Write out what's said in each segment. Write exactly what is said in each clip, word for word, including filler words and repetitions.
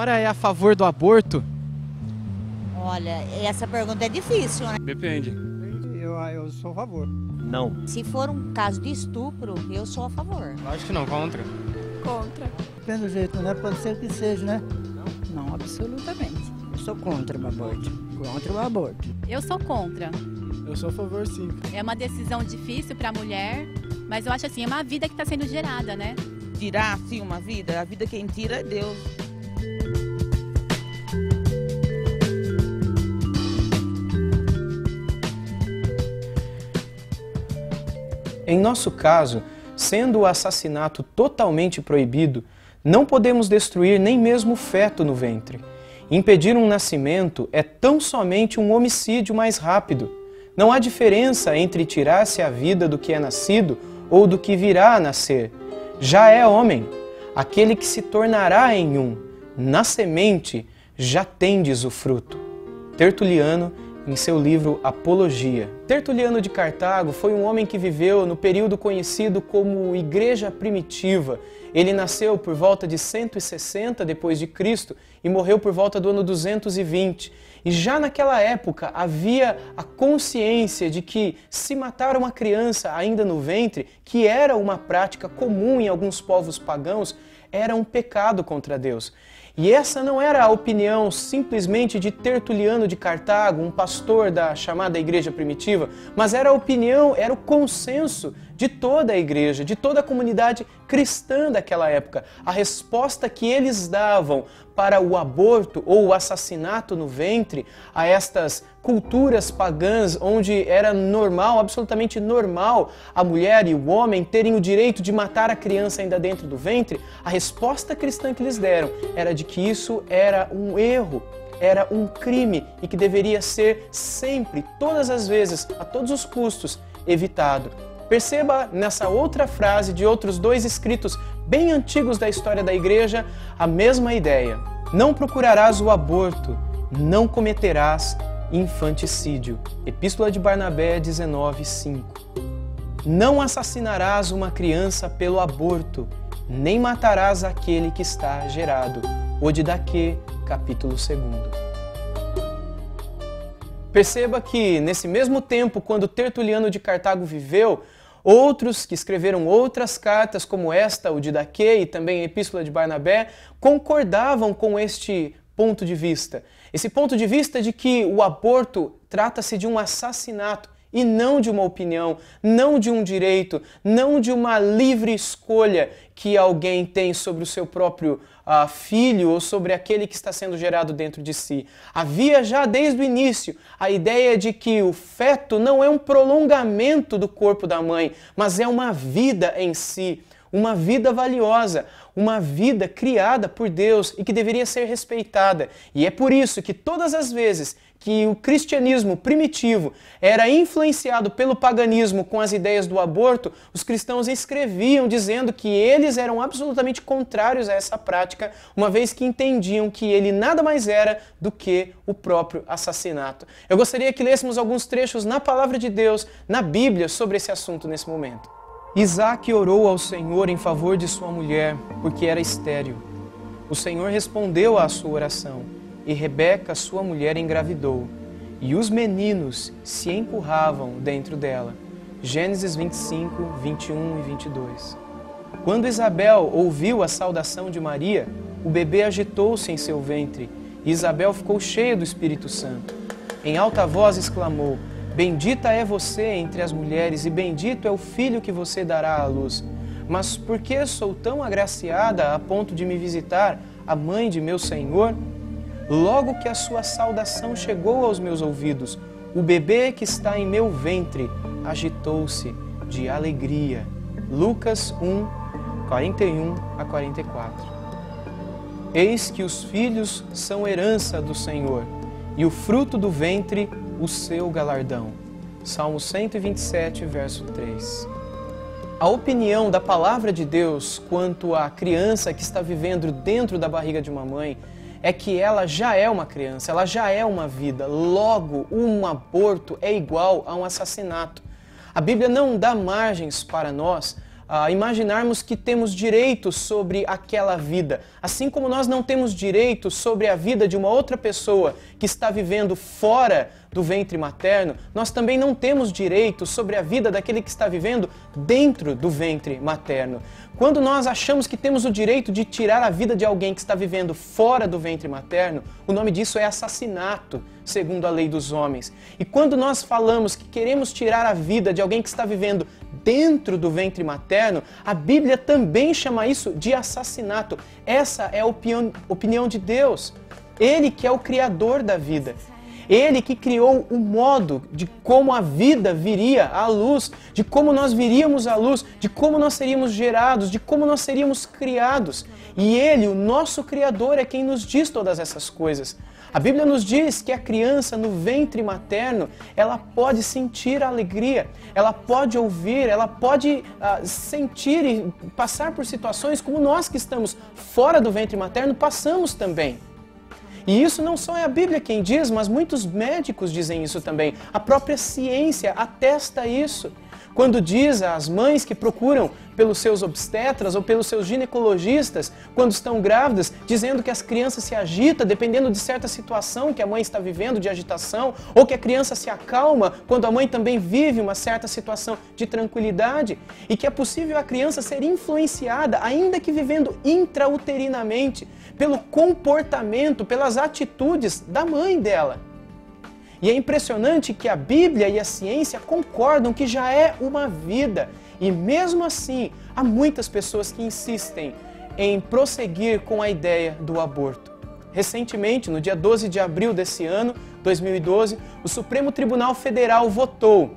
senhora é a favor do aborto? Olha, essa pergunta é difícil, né? Depende. Eu, eu sou a favor. Não. Se for um caso de estupro, eu sou a favor. Acho que não, contra. Contra. Depende do jeito, né? Pode ser que seja, né? Não, não absolutamente. Eu sou contra o aborto. Contra o aborto. Eu sou contra. Eu sou a favor, sim. É uma decisão difícil para a mulher, mas eu acho assim, é uma vida que está sendo gerada, né? Tirar, sim, uma vida, a vida quem tira é Deus. Em nosso caso, sendo o assassinato totalmente proibido, não podemos destruir nem mesmo o feto no ventre. Impedir um nascimento é tão somente um homicídio mais rápido. Não há diferença entre tirar-se a vida do que é nascido ou do que virá a nascer. Já é homem, aquele que se tornará em um. Na semente já tendes o fruto. Tertuliano, em seu livro Apologia. Tertuliano de Cartago foi um homem que viveu no período conhecido como Igreja Primitiva. Ele nasceu por volta de cento e sessenta depois de Cristo e morreu por volta do ano duzentos e vinte. E já naquela época havia a consciência de que se matar uma criança ainda no ventre, que era uma prática comum em alguns povos pagãos, era um pecado contra Deus. E essa não era a opinião simplesmente de Tertuliano de Cartago, um pastor da chamada Igreja Primitiva, mas era a opinião, era o consenso de toda a igreja, de toda a comunidade cristã daquela época. A resposta que eles davam para o aborto ou o assassinato no ventre, a estas culturas pagãs onde era normal, absolutamente normal, a mulher e o homem terem o direito de matar a criança ainda dentro do ventre, a resposta cristã que eles deram era de que isso era um erro, era um crime e que deveria ser sempre, todas as vezes, a todos os custos, evitado. Perceba nessa outra frase de outros dois escritos bem antigos da história da igreja a mesma ideia. Não procurarás o aborto, não cometerás infanticídio. Epístola de Barnabé dezenove, cinco. Não assassinarás uma criança pelo aborto, nem matarás aquele que está gerado. O Didaqué, capítulo dois. Perceba que nesse mesmo tempo, quando Tertuliano de Cartago viveu, outros que escreveram outras cartas, como esta, o Didaqué, e também a Epístola de Barnabé, concordavam com este ponto de vista. Esse ponto de vista de que o aborto trata-se de um assassinato e não de uma opinião, não de um direito, não de uma livre escolha que alguém tem sobre o seu próprio uh, filho ou sobre aquele que está sendo gerado dentro de si. Havia já desde o início a ideia de que o feto não é um prolongamento do corpo da mãe, mas é uma vida em si, uma vida valiosa, uma vida criada por Deus e que deveria ser respeitada. E é por isso que todas as vezes que o cristianismo primitivo era influenciado pelo paganismo com as ideias do aborto, os cristãos escreviam dizendo que eles eram absolutamente contrários a essa prática, uma vez que entendiam que ele nada mais era do que o próprio assassinato. Eu gostaria que lêssemos alguns trechos na palavra de Deus, na Bíblia, sobre esse assunto nesse momento. Isaque orou ao Senhor em favor de sua mulher, porque era estéril. O Senhor respondeu à sua oração. E Rebeca, sua mulher, engravidou, e os meninos se empurravam dentro dela. Gênesis vinte e cinco, vinte e um e vinte e dois. Quando Isabel ouviu a saudação de Maria, o bebê agitou-se em seu ventre, e Isabel ficou cheia do Espírito Santo. Em alta voz exclamou, Bendita é você entre as mulheres, e bendito é o filho que você dará à luz. Mas por que sou tão agraciada a ponto de me visitar a mãe de meu Senhor? Logo que a sua saudação chegou aos meus ouvidos, o bebê que está em meu ventre agitou-se de alegria. Lucas um, quarenta e um a quarenta e quatro. Eis que os filhos são herança do Senhor, e o fruto do ventre o seu galardão. Salmo cento e vinte e sete, verso três. A opinião da palavra de Deus quanto à criança que está vivendo dentro da barriga de uma mãe é que ela já é uma criança, ela já é uma vida. Logo, um aborto é igual a um assassinato. A Bíblia não dá margens para nós ah, imaginarmos que temos direito sobre aquela vida, assim como nós não temos direito sobre a vida de uma outra pessoa que está vivendo fora do ventre materno, nós também não temos direito sobre a vida daquele que está vivendo dentro do ventre materno. Quando nós achamos que temos o direito de tirar a vida de alguém que está vivendo fora do ventre materno, o nome disso é assassinato, segundo a lei dos homens. E quando nós falamos que queremos tirar a vida de alguém que está vivendo dentro do ventre materno, a Bíblia também chama isso de assassinato. Essa é a opinião de Deus. Ele que é o Criador da vida. Ele que criou o modo de como a vida viria à luz, de como nós viríamos à luz, de como nós seríamos gerados, de como nós seríamos criados. E Ele, o nosso Criador, é quem nos diz todas essas coisas. A Bíblia nos diz que a criança no ventre materno, ela pode sentir a alegria, ela pode ouvir, ela pode ah, sentir e passar por situações como nós que estamos fora do ventre materno passamos também. E isso não só é a Bíblia quem diz, mas muitos médicos dizem isso também. A própria ciência atesta isso. Quando diz às mães que procuram pelos seus obstetras ou pelos seus ginecologistas, quando estão grávidas, dizendo que as crianças se agitam dependendo de certa situação que a mãe está vivendo de agitação, ou que a criança se acalma quando a mãe também vive uma certa situação de tranquilidade, e que é possível a criança ser influenciada, ainda que vivendo intrauterinamente, pelo comportamento, pelas atitudes da mãe dela. E é impressionante que a Bíblia e a ciência concordam que já é uma vida. E mesmo assim, há muitas pessoas que insistem em prosseguir com a ideia do aborto. Recentemente, no dia doze de abril desse ano, dois mil e doze, o Supremo Tribunal Federal votou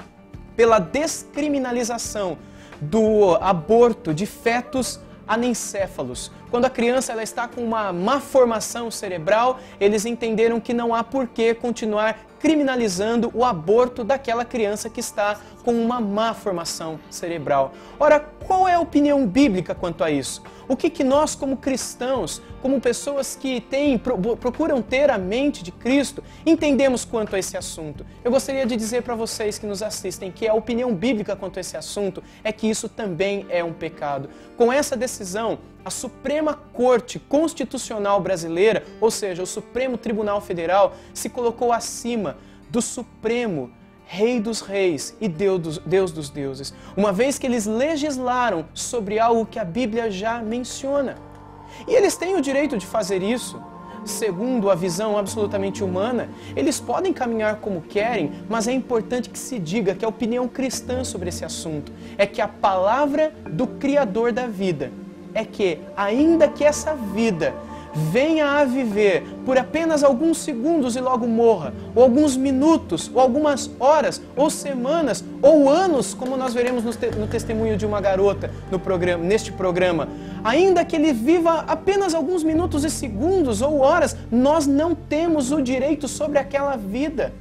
pela descriminalização do aborto de fetos anencéfalos. Quando a criança ela está com uma má formação cerebral, eles entenderam que não há por que continuar criminalizando o aborto daquela criança que está com uma má formação cerebral. Ora, qual é a opinião bíblica quanto a isso? O que que nós, como cristãos, como pessoas que têm, procuram ter a mente de Cristo, entendemos quanto a esse assunto? Eu gostaria de dizer para vocês que nos assistem que a opinião bíblica quanto a esse assunto é que isso também é um pecado. Com essa decisão, a Suprema Corte Constitucional Brasileira, ou seja, o Supremo Tribunal Federal, se colocou acima do Supremo Rei dos Reis e Deus dos, Deus dos Deuses, uma vez que eles legislaram sobre algo que a Bíblia já menciona. E eles têm o direito de fazer isso. Segundo a visão absolutamente humana, eles podem caminhar como querem, mas é importante que se diga que a opinião cristã sobre esse assunto é que a palavra do Criador da vida é que, ainda que essa vida venha a viver por apenas alguns segundos e logo morra, ou alguns minutos, ou algumas horas, ou semanas, ou anos, como nós veremos no, te no testemunho de uma garota no programa, neste programa, ainda que ele viva apenas alguns minutos e segundos ou horas, nós não temos o direito sobre aquela vida.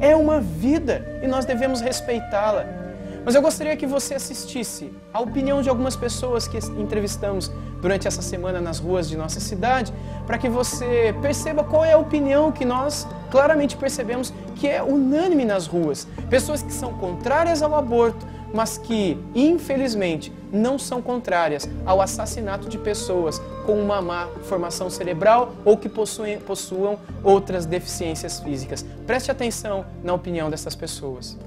É uma vida e nós devemos respeitá-la. Mas eu gostaria que você assistisse à opinião de algumas pessoas que entrevistamos durante essa semana nas ruas de nossa cidade, para que você perceba qual é a opinião que nós claramente percebemos que é unânime nas ruas. Pessoas que são contrárias ao aborto, mas que, infelizmente, não são contrárias ao assassinato de pessoas com uma má formação cerebral ou que possuem, possuam outras deficiências físicas. Preste atenção na opinião dessas pessoas.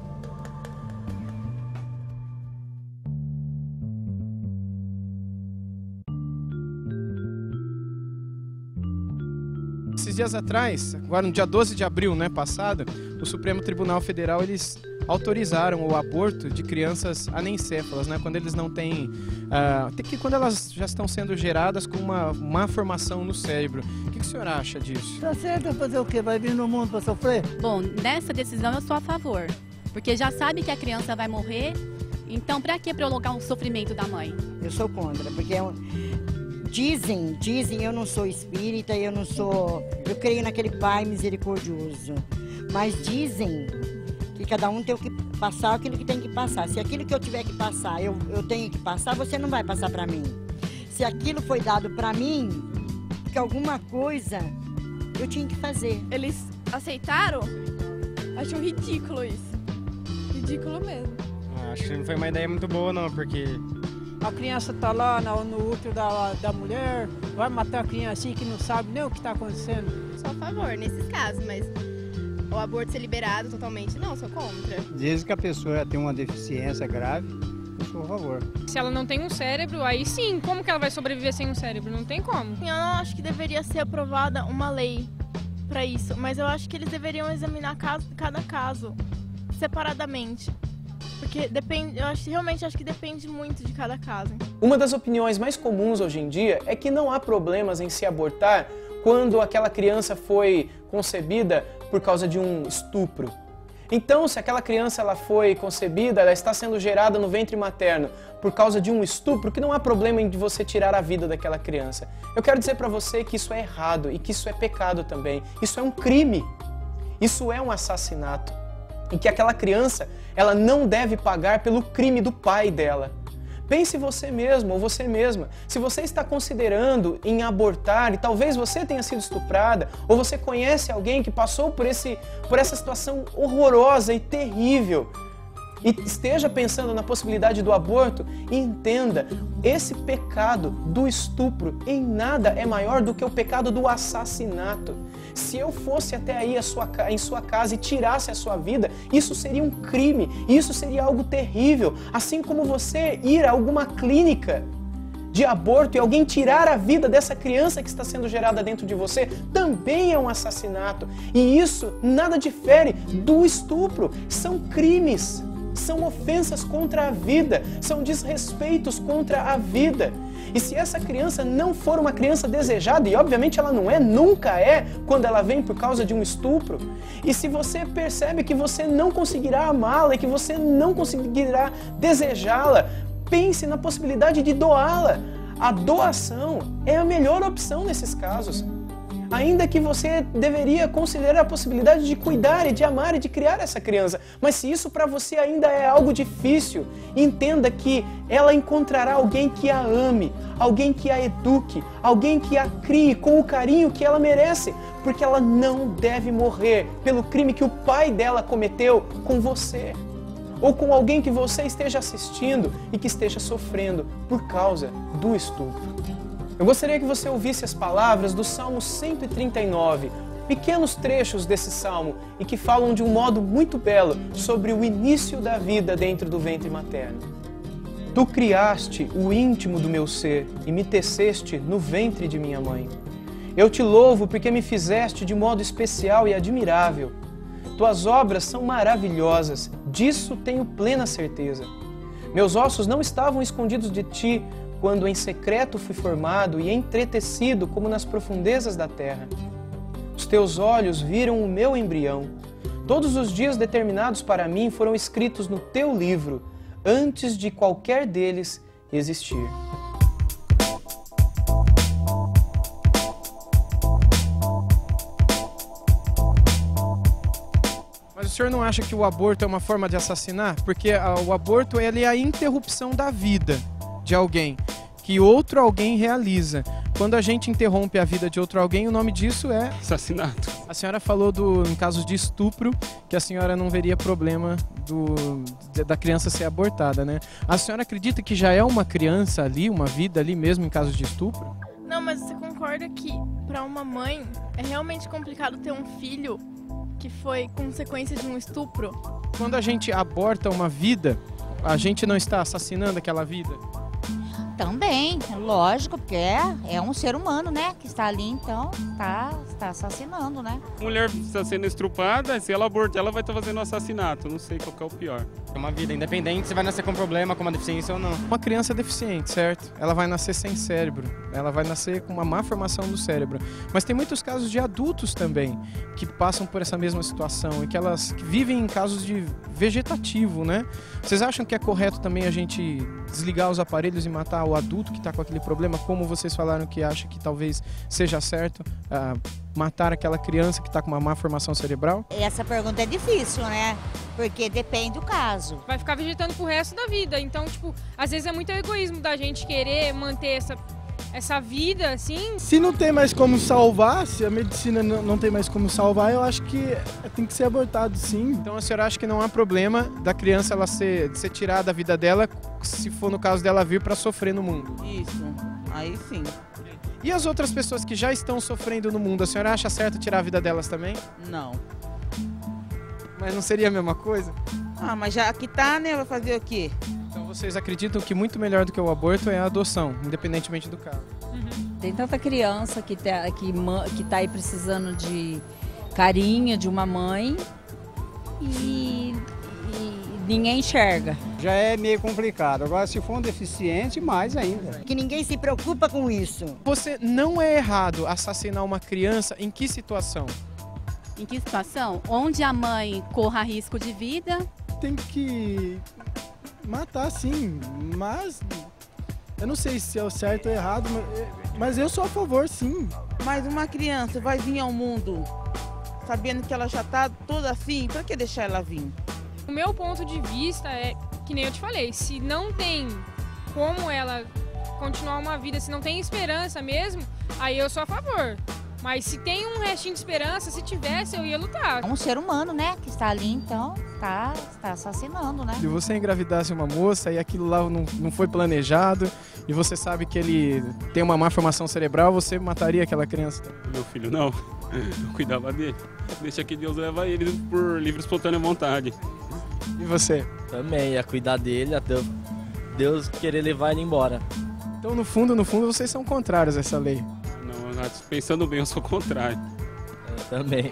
Dias atrás, agora no dia doze de abril, né, passado, o Supremo Tribunal Federal, eles autorizaram o aborto de crianças anencéfalas, né, quando eles não têm, uh, até que quando elas já estão sendo geradas com uma má formação no cérebro. O que, que o senhor acha disso? Tá certo, fazer o quê? Vai vir no mundo para sofrer? Bom, nessa decisão eu sou a favor, porque já sabe que a criança vai morrer, então para que prolongar um sofrimento da mãe? Eu sou contra, porque é um... Dizem, dizem, eu não sou espírita, eu não sou... Eu creio naquele Pai misericordioso. Mas dizem que cada um tem que passar aquilo que tem que passar. Se aquilo que eu tiver que passar, eu, eu tenho que passar, você não vai passar para mim. Se aquilo foi dado para mim, porque alguma coisa eu tinha que fazer. Eles aceitaram? Acho ridículo isso. Ridículo mesmo. Ah, acho que não foi uma ideia muito boa, não, porque... a criança está lá no, no útero da, da mulher, vai matar a criancinha que não sabe nem o que está acontecendo. Sou a favor nesses casos, mas o aborto ser liberado totalmente, não, sou contra. Desde que a pessoa tem uma deficiência grave, eu sou a favor. Se ela não tem um cérebro, aí sim, como que ela vai sobreviver sem um cérebro? Não tem como. Eu não acho que deveria ser aprovada uma lei para isso, mas eu acho que eles deveriam examinar caso, cada caso separadamente. Porque depende, eu acho, realmente acho que depende muito de cada caso. Uma das opiniões mais comuns hoje em dia é que não há problemas em se abortar quando aquela criança foi concebida por causa de um estupro. Então, se aquela criança ela foi concebida, ela está sendo gerada no ventre materno por causa de um estupro, que não há problema em você tirar a vida daquela criança. Eu quero dizer para você que isso é errado e que isso é pecado também. Isso é um crime. Isso é um assassinato. E que aquela criança, ela não deve pagar pelo crime do pai dela. Pense você mesmo ou você mesma, se você está considerando em abortar e talvez você tenha sido estuprada ou você conhece alguém que passou por, esse, por essa situação horrorosa e terrível e esteja pensando na possibilidade do aborto, entenda, esse pecado do estupro em nada é maior do que o pecado do assassinato. Se eu fosse até aí a sua, em sua casa e tirasse a sua vida, isso seria um crime, isso seria algo terrível. Assim como você ir a alguma clínica de aborto e alguém tirar a vida dessa criança que está sendo gerada dentro de você, também é um assassinato. E isso nada difere do estupro. São crimes, são ofensas contra a vida, são desrespeitos contra a vida. E se essa criança não for uma criança desejada, e obviamente ela não é, nunca é, quando ela vem por causa de um estupro, e se você percebe que você não conseguirá amá-la e que você não conseguirá desejá-la, pense na possibilidade de doá-la. A doação é a melhor opção nesses casos. Ainda que você deveria considerar a possibilidade de cuidar e de amar e de criar essa criança. Mas se isso para você ainda é algo difícil, entenda que ela encontrará alguém que a ame, alguém que a eduque, alguém que a crie com o carinho que ela merece, porque ela não deve morrer pelo crime que o pai dela cometeu com você, ou com alguém que você esteja assistindo e que esteja sofrendo por causa do estupro. Eu gostaria que você ouvisse as palavras do Salmo cento e trinta e nove, pequenos trechos desse Salmo, e que falam de um modo muito belo sobre o início da vida dentro do ventre materno. Tu criaste o íntimo do meu ser e me teceste no ventre de minha mãe. Eu te louvo porque me fizeste de modo especial e admirável. Tuas obras são maravilhosas, disso tenho plena certeza. Meus ossos não estavam escondidos de ti, quando em secreto fui formado e entretecido como nas profundezas da terra. Os teus olhos viram o meu embrião. Todos os dias determinados para mim foram escritos no teu livro, antes de qualquer deles existir. Mas o senhor não acha que o aborto é uma forma de assassinar? Porque o aborto ele é a interrupção da vida de alguém, que outro alguém realiza. Quando a gente interrompe a vida de outro alguém, o nome disso é assassinato. A senhora falou do, em casos de estupro, que a senhora não veria problema do, da criança ser abortada, né? A senhora acredita que já é uma criança ali, uma vida ali mesmo em casos de estupro? Não, mas você concorda que para uma mãe é realmente complicado ter um filho que foi consequência de um estupro? Quando a gente aborta uma vida, a gente não está assassinando aquela vida? Também, lógico, porque é, é um ser humano, né, que está ali, então está, está assassinando, né? Mulher está sendo estrupada, se ela abortar, ela vai estar fazendo assassinato, não sei qual que é o pior. É uma vida independente, você vai nascer com problema, com uma deficiência ou não. Uma criança deficiente, certo? Ela vai nascer sem cérebro, ela vai nascer com uma má formação do cérebro. Mas tem muitos casos de adultos também, que passam por essa mesma situação e que elas que vivem em casos de vegetativo, né? Vocês acham que é correto também a gente desligar os aparelhos e matar o adulto que está com aquele problema, como vocês falaram que acha que talvez seja certo uh, matar aquela criança que está com uma má formação cerebral? Essa pergunta é difícil, né? Porque depende do caso. Vai ficar vegetando pro resto da vida, então, tipo, às vezes é muito egoísmo da gente querer manter essa essa vida, assim. Se não tem mais como salvar, se a medicina não tem mais como salvar, eu acho que tem que ser abortado, sim. Então a senhora acha que não há problema da criança ela ser, ser tirada a vida dela, se for no caso dela vir para sofrer no mundo? Isso, aí sim. E as outras pessoas que já estão sofrendo no mundo, a senhora acha certo tirar a vida delas também? Não. Mas não seria a mesma coisa? Ah, mas já aqui tá, né? Vai fazer o quê? Então vocês acreditam que muito melhor do que o aborto é a adoção, independentemente do caso? Uhum. Tem tanta criança que tá, que, que tá aí precisando de carinho, de uma mãe, e, e ninguém enxerga. Já é meio complicado. Agora, se for um deficiente, mais ainda. Que ninguém se preocupa com isso. Você não é errado assassinar uma criança em que situação? Em que situação? Onde a mãe corra risco de vida? Tem que matar, sim, mas eu não sei se é o certo ou errado, mas eu sou a favor, sim. Mas uma criança vai vir ao mundo sabendo que ela já está toda assim, para que deixar ela vir? O meu ponto de vista é, que nem eu te falei, se não tem como ela continuar uma vida, se não tem esperança mesmo, aí eu sou a favor. Mas se tem um restinho de esperança, se tivesse, eu ia lutar. É um ser humano, né, que está ali, então, está, está assassinando, né? Se você engravidasse uma moça e aquilo lá não, não foi planejado, e você sabe que ele tem uma má formação cerebral, você mataria aquela criança também? Meu filho, não. Eu cuidava dele. Deixa que Deus leva ele por livre e espontânea vontade. E você? Também, ia cuidar dele até Deus querer levar ele embora. Então, no fundo, no fundo, vocês são contrários a essa lei. Pensando bem, eu sou contrário. Eu também.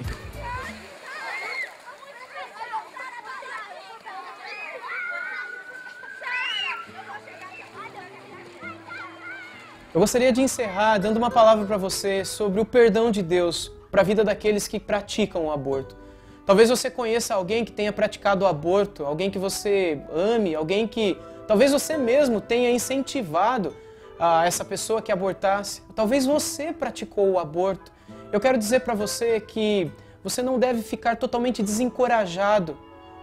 Eu gostaria de encerrar dando uma palavra para você sobre o perdão de Deus para a vida daqueles que praticam o aborto. Talvez você conheça alguém que tenha praticado o aborto, alguém que você ame, alguém que talvez você mesmo tenha incentivado a essa pessoa que abortasse. Talvez você praticou o aborto. Eu quero dizer para você que você não deve ficar totalmente desencorajado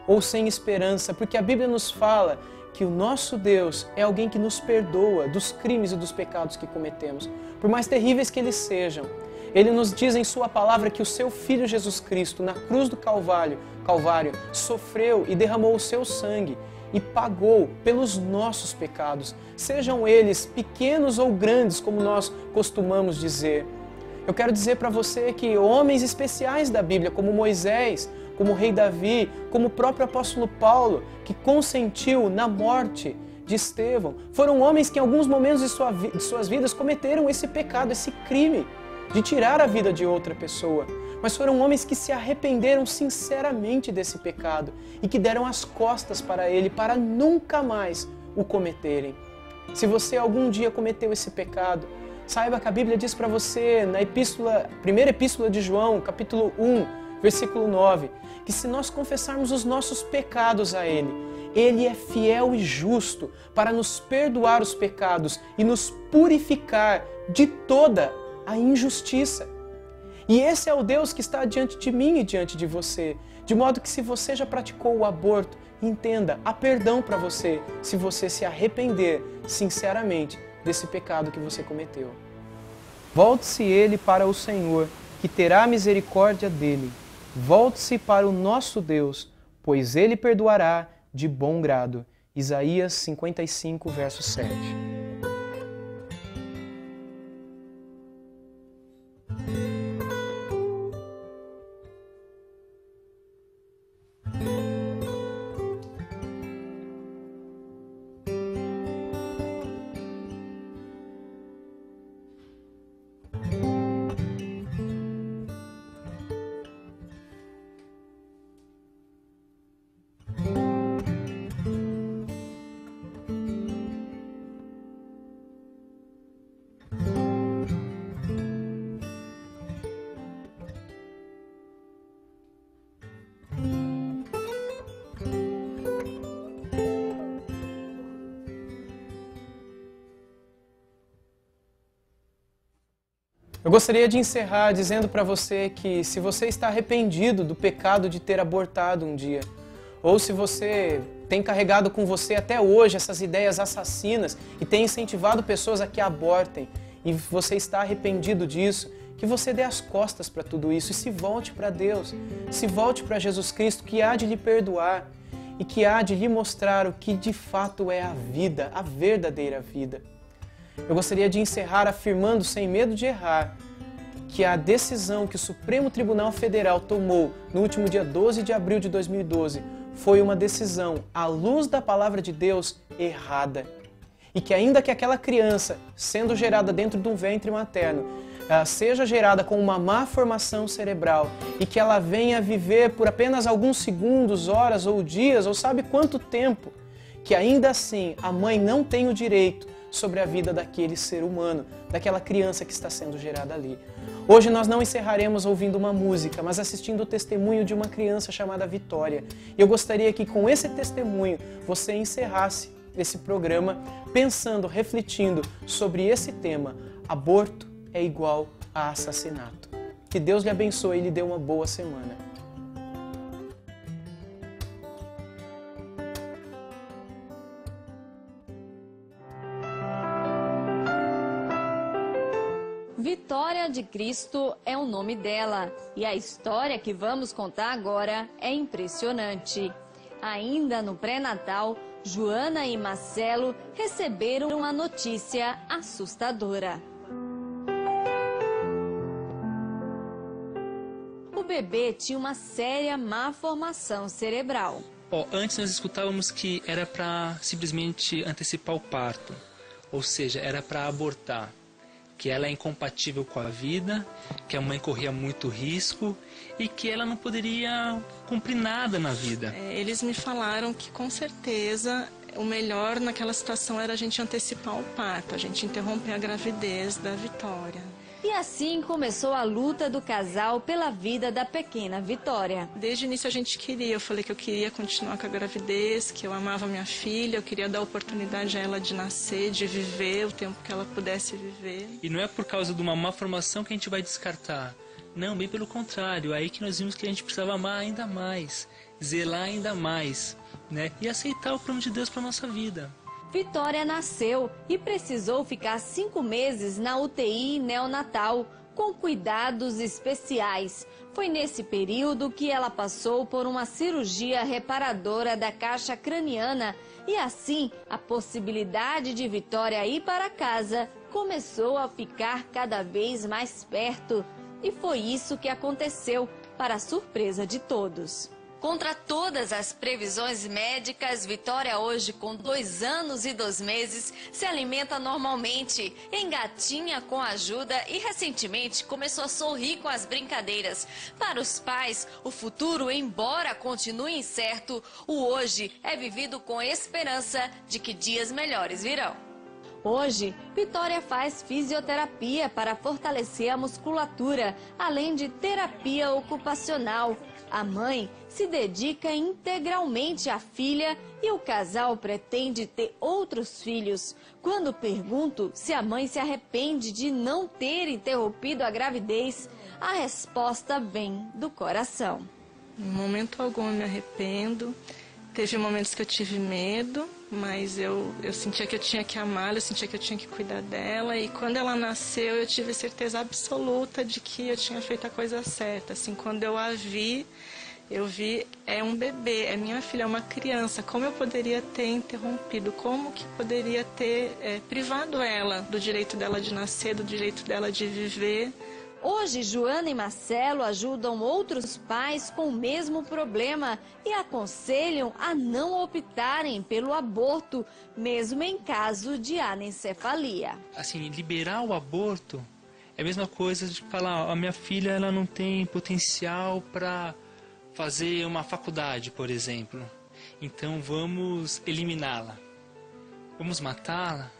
ou sem esperança, porque a Bíblia nos fala que o nosso Deus é alguém que nos perdoa dos crimes e dos pecados que cometemos, por mais terríveis que eles sejam. Ele nos diz em sua palavra que o seu Filho Jesus Cristo, na cruz do Calvário, Calvário, sofreu e derramou o seu sangue e pagou pelos nossos pecados, sejam eles pequenos ou grandes, como nós costumamos dizer. Eu quero dizer para você que homens especiais da Bíblia, como Moisés, como o rei Davi, como o próprio apóstolo Paulo, que consentiu na morte de Estevão, foram homens que em alguns momentos de, sua vi de suas vidas cometeram esse pecado, esse crime de tirar a vida de outra pessoa. Mas foram homens que se arrependeram sinceramente desse pecado e que deram as costas para ele para nunca mais o cometerem. Se você algum dia cometeu esse pecado, saiba que a Bíblia diz para você na epístola, primeira epístola de João, capítulo um, versículo nove, que se nós confessarmos os nossos pecados a ele, ele é fiel e justo para nos perdoar os pecados e nos purificar de toda a injustiça. E esse é o Deus que está diante de mim e diante de você. De modo que se você já praticou o aborto, entenda, há perdão para você se você se arrepender sinceramente desse pecado que você cometeu. Volte-se ele para o Senhor, que terá misericórdia dele. Volte-se para o nosso Deus, pois ele perdoará de bom grado. Isaías cinquenta e cinco, verso sete. Eu gostaria de encerrar dizendo para você que se você está arrependido do pecado de ter abortado um dia, ou se você tem carregado com você até hoje essas ideias assassinas e tem incentivado pessoas a que abortem, e você está arrependido disso, que você dê as costas para tudo isso e se volte para Deus, se volte para Jesus Cristo, que há de lhe perdoar e que há de lhe mostrar o que de fato é a vida, a verdadeira vida. Eu gostaria de encerrar afirmando, sem medo de errar, que a decisão que o Supremo Tribunal Federal tomou no último dia doze de abril de dois mil e doze foi uma decisão, à luz da palavra de Deus, errada. E que ainda que aquela criança, sendo gerada dentro de um ventre materno, seja gerada com uma má formação cerebral e que ela venha viver por apenas alguns segundos, horas ou dias, ou sabe quanto tempo, que ainda assim a mãe não tem o direito sobre a vida daquele ser humano, daquela criança que está sendo gerada ali. Hoje nós não encerraremos ouvindo uma música, mas assistindo o testemunho de uma criança chamada Vitória. Eu gostaria que com esse testemunho você encerrasse esse programa pensando, refletindo sobre esse tema: aborto é igual a assassinato. Que Deus lhe abençoe e lhe dê uma boa semana. Vitória de Cristo é o nome dela, e a história que vamos contar agora é impressionante. Ainda no pré-natal, Joana e Marcelo receberam uma notícia assustadora. O bebê tinha uma séria má formação cerebral. Oh, antes nós escutávamos que era para simplesmente antecipar o parto, ou seja, era para abortar, que ela é incompatível com a vida, que a mãe corria muito risco e que ela não poderia cumprir nada na vida. Eles me falaram que, com certeza, o melhor naquela situação era a gente antecipar o parto, a gente interromper a gravidez da Vitória. E assim começou a luta do casal pela vida da pequena Vitória. Desde o início a gente queria, eu falei que eu queria continuar com a gravidez, que eu amava minha filha, eu queria dar oportunidade a ela de nascer, de viver o tempo que ela pudesse viver. E não é por causa de uma má formação que a gente vai descartar. Não, bem pelo contrário, aí que nós vimos que a gente precisava amar ainda mais, zelar ainda mais, né? E aceitar o plano de Deus para nossa vida. Vitória nasceu e precisou ficar cinco meses na U T I neonatal, com cuidados especiais. Foi nesse período que ela passou por uma cirurgia reparadora da caixa craniana e assim a possibilidade de Vitória ir para casa começou a ficar cada vez mais perto. E foi isso que aconteceu, para a surpresa de todos. Contra todas as previsões médicas, Vitória hoje, com dois anos e dois meses, se alimenta normalmente, engatinha com ajuda e recentemente começou a sorrir com as brincadeiras. Para os pais, o futuro, embora continue incerto, o hoje é vivido com esperança de que dias melhores virão. Hoje, Vitória faz fisioterapia para fortalecer a musculatura, além de terapia ocupacional. A mãe se dedica integralmente à filha e o casal pretende ter outros filhos. Quando pergunto se a mãe se arrepende de não ter interrompido a gravidez, a resposta vem do coração. Em momento algum eu me arrependo. Teve momentos que eu tive medo, mas eu, eu sentia que eu tinha que amá-la, eu sentia que eu tinha que cuidar dela. E quando ela nasceu, eu tive certeza absoluta de que eu tinha feito a coisa certa. Assim, quando eu a vi, eu vi, é um bebê, é minha filha, é uma criança. Como eu poderia ter interrompido? Como que poderia ter é, privado ela do direito dela de nascer, do direito dela de viver? Hoje, Joana e Marcelo ajudam outros pais com o mesmo problema e aconselham a não optarem pelo aborto, mesmo em caso de anencefalia. Assim, liberar o aborto é a mesma coisa de falar: a minha filha ela não tem potencial para fazer uma faculdade, por exemplo. Então vamos eliminá-la. Vamos matá-la?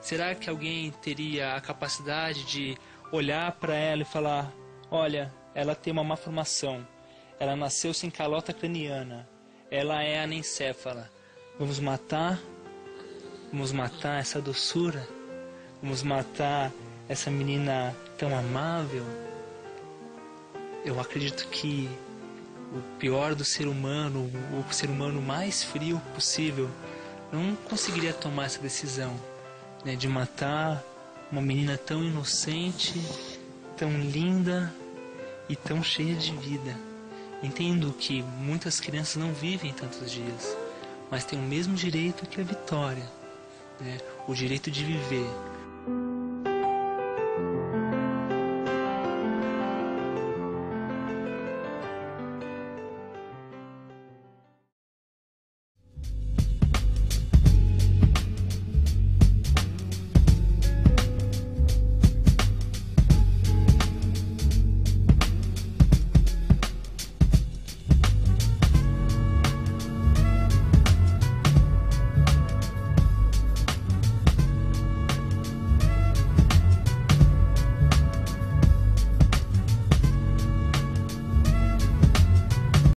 Será que alguém teria a capacidade de olhar para ela e falar: olha, ela tem uma má formação, ela nasceu sem calota craniana, ela é anencéfala, vamos matar, vamos matar essa doçura, vamos matar essa menina tão amável? Eu acredito que o pior do ser humano, o ser humano mais frio possível, não conseguiria tomar essa decisão, né, de matar uma menina tão inocente, tão linda e tão cheia de vida. Entendo que muitas crianças não vivem tantos dias, mas têm o mesmo direito que a Vitória, né? O direito de viver,